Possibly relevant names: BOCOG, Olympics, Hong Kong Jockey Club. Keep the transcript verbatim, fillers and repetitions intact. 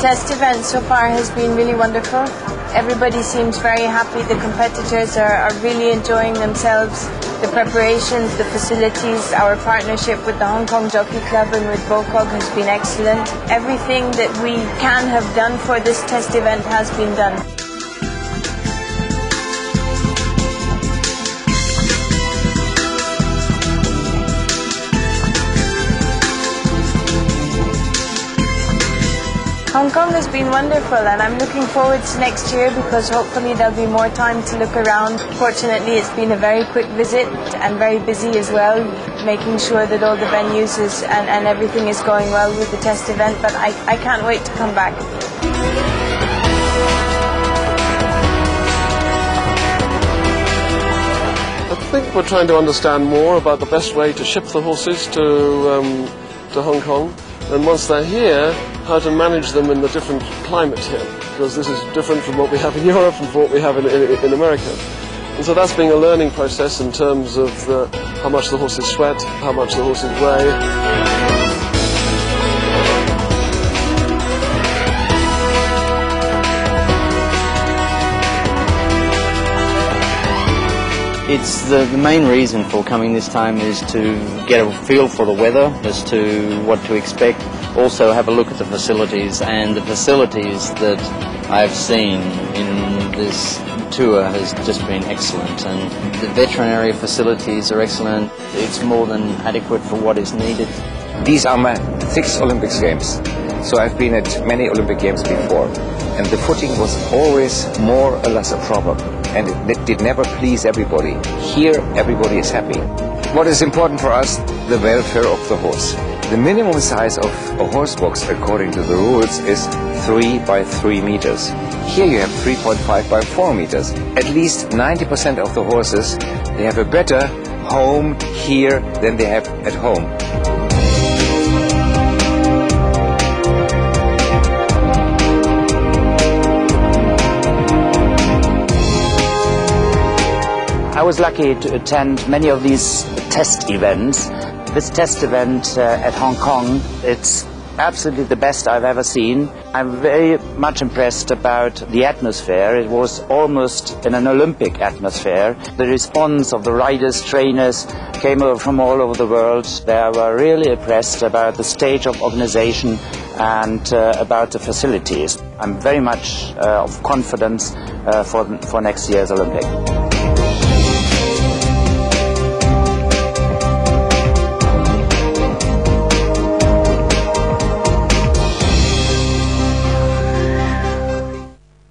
test event so far has been really wonderful. Everybody seems very happy. The competitors are, are really enjoying themselves. The preparations, the facilities, our partnership with the Hong Kong Jockey Club and with BOCOG has been excellent. Everything that we can have done for this test event has been done. Hong Kong has been wonderful, and I'm looking forward to next year because hopefully there'll be more time to look around. Fortunately, it's been a very quick visit and very busy as well, making sure that all the venues is, and, and everything is going well with the test event, but I, I can't wait to come back. I think we're trying to understand more about the best way to ship the horses to, um, to Hong Kong, and once they're here, how to manage them in the different climate here, because this is different from what we have in Europe and from what we have in, in, in America. And so that's been a learning process in terms of the, how much the horses sweat, how much the horses weigh. It's the, the main reason for coming this time is to get a feel for the weather, as to what to expect. Also have a look at the facilities, and the facilities that I've seen in this tour has just been excellent. And the veterinary facilities are excellent. It's more than adequate for what is needed. These are my sixth Olympic Games, so I've been at many Olympic Games before. And the footing was always more or less a problem, and it, it did never please everybody. Here, everybody is happy. What is important for us? The welfare of the horse. The minimum size of a horse box, according to the rules, is three by three meters. Here you have three point five by four meters. At least ninety percent of the horses, they have a better home here than they have at home. I was lucky to attend many of these test events. This test event uh, at Hong Kong, it's absolutely the best I've ever seen. I'm very much impressed about the atmosphere. It was almost in an Olympic atmosphere. The response of the riders, trainers came from all over the world. They were really impressed about the stage of organization and uh, about the facilities. I'm very much uh, of confidence uh, for, for next year's Olympics.